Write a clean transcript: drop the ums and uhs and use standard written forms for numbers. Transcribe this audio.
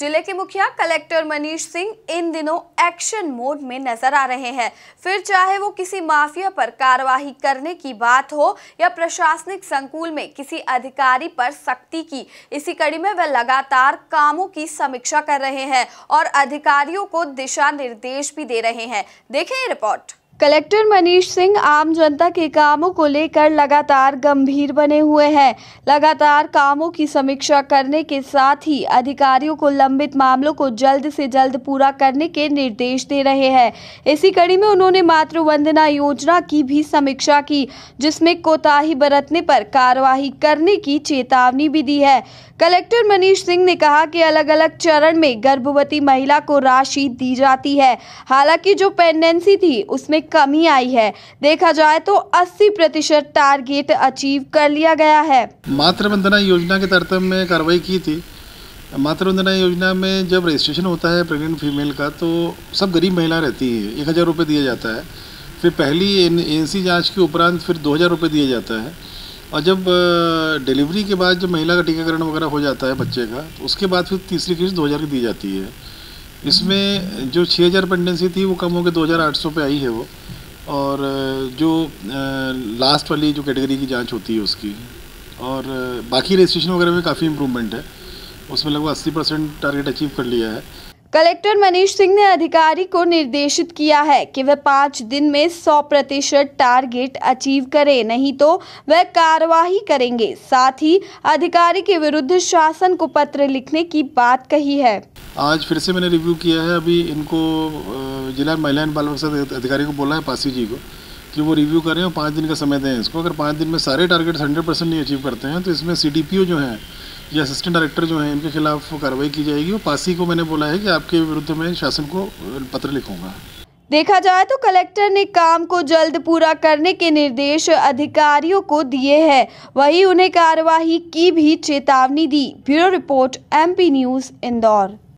जिले के मुखिया कलेक्टर मनीष सिंह इन दिनों एक्शन मोड में नजर आ रहे हैं। फिर चाहे वो किसी माफिया पर कार्रवाई करने की बात हो या प्रशासनिक संकुल में किसी अधिकारी पर सख्ती की, इसी कड़ी में वे लगातार कामों की समीक्षा कर रहे हैं और अधिकारियों को दिशा निर्देश भी दे रहे हैं। देखें ये रिपोर्ट। कलेक्टर मनीष सिंह आम जनता के कामों को लेकर लगातार गंभीर बने हुए हैं। लगातार कामों की समीक्षा करने के साथ ही अधिकारियों को लंबित मामलों को जल्द से जल्द पूरा करने के निर्देश दे रहे हैं। इसी कड़ी में उन्होंने मातृ वंदना योजना की भी समीक्षा की, जिसमें कोताही बरतने पर कार्रवाई करने की चेतावनी भी दी है। कलेक्टर मनीष सिंह ने कहा कि अलग अलग चरण में गर्भवती महिला को राशि दी जाती है। हालांकि जो पेंडेंसी थी उसमें कमी आई है। देखा जाए तो 80% टारगेट अचीव कर लिया गया है। मातृ वंदना योजना के तहत में कार्रवाई की थी। मातृ वंदना योजना में जब रजिस्ट्रेशन होता है प्रेग्नेंट फीमेल का, तो सब गरीब महिला रहती है। 1000 रुपये दिया जाता है। फिर पहली एनएनसी जांच के उपरांत फिर 2000 रुपये दिया जाता है। और जब डिलीवरी के बाद जब महिला का टीकाकरण वगैरह हो जाता है बच्चे का, उसके बाद फिर तीसरी किस्त 2000 की दी जाती है। इसमें जो 6000 पेंडेंसी थी वो कम होकर 2800 पे आई है वो। और जो लास्ट वाली जो कैटेगरी की जांच होती है उसकी, और बाकी रजिस्ट्रेशन वगैरह में काफ़ी इम्प्रूवमेंट है। उसमें लगभग 80% टारगेट अचीव कर लिया है। कलेक्टर मनीष सिंह ने अधिकारी को निर्देशित किया है कि वह 5 दिन में 100% टारगेट अचीव करें, नहीं तो वह कार्रवाई करेंगे। साथ ही अधिकारी के विरुद्ध शासन को पत्र लिखने की बात कही है। आज फिर से मैंने रिव्यू किया है। अभी इनको जिला महिला एवं बाल विकास अधिकारी को बोला है, पासी जी को, कि वो रिव्यू करें और 5 दिन का समय दें इसको। अगर 5 दिन में सारे टारगेट 100% नहीं अचीव करते हैं तो इसमें CDPO जो हैं या असिस्टेंट डायरेक्टर जो हैं इनके खिलाफ कार्रवाई की जाएगी। और पासी को मैंने बोला है कि आपके विरुद्ध मैं शासन को पत्र लिखूंगा। देखा जाए तो कलेक्टर ने काम को जल्द पूरा करने के निर्देश अधिकारियों को दिए हैं, वहीं उन्हें कार्यवाही की भी चेतावनी दी। Bureau report MP news Indore.